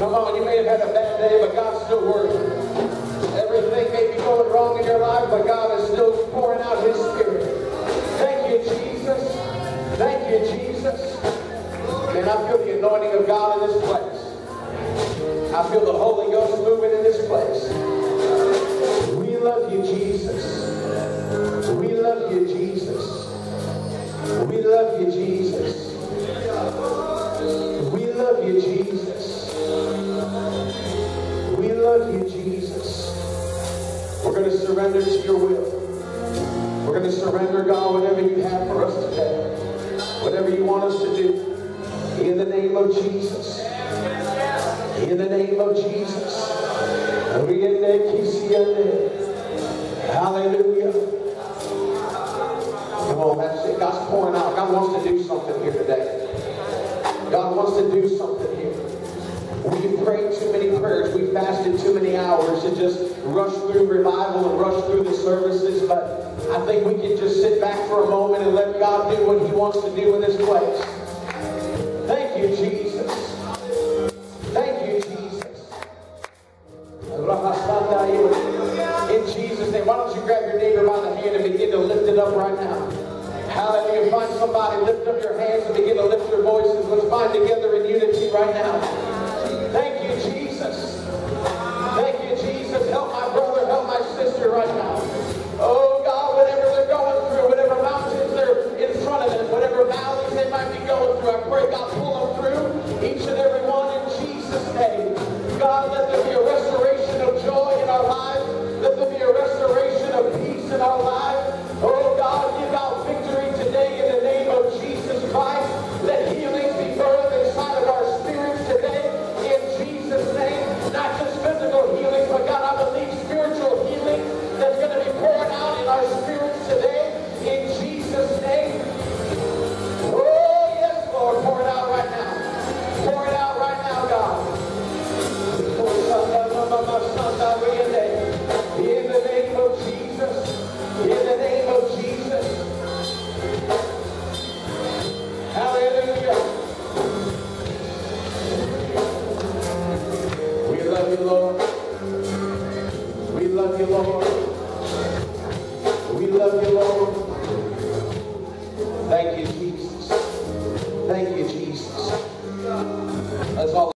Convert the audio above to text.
Come on, you may have had a bad day, but God's still working. Everything may be going wrong in your life, but God is still pouring out His Spirit. Thank you, Jesus. Thank you, Jesus. Man, I feel the anointing of God in this place. I feel the Holy Ghost moving in this place. We love you, Jesus. We love you, Jesus. We love you, Jesus. We love you, Jesus. We love you, Jesus. We're going to surrender to your will. We're going to surrender, God, whatever you have for us today. Whatever you want us to do. In the name of Jesus. In the name of Jesus. Hallelujah. Come on, that's it. God's pouring out. God wants to do something here today. God wants to do something here. We prayed too many prayers. We fasted too many hours to just rush through revival and rush through the services. But I think we can just sit back for a moment and let God do what He wants to do in this place. Thank you, Jesus. Thank you, Jesus. In Jesus' name, why don't you grab your neighbor by the hand and begin to lift it up right now. Hallelujah. Find somebody, lift up your hands and begin to lift your voices. Let's bind together in unity right now. Thank you, Jesus. Thank you, Jesus. Help my brother, help my sister right now. Oh, God, whatever they're going through, whatever mountains they're in front of them, whatever valleys they might be going through, I pray God pull them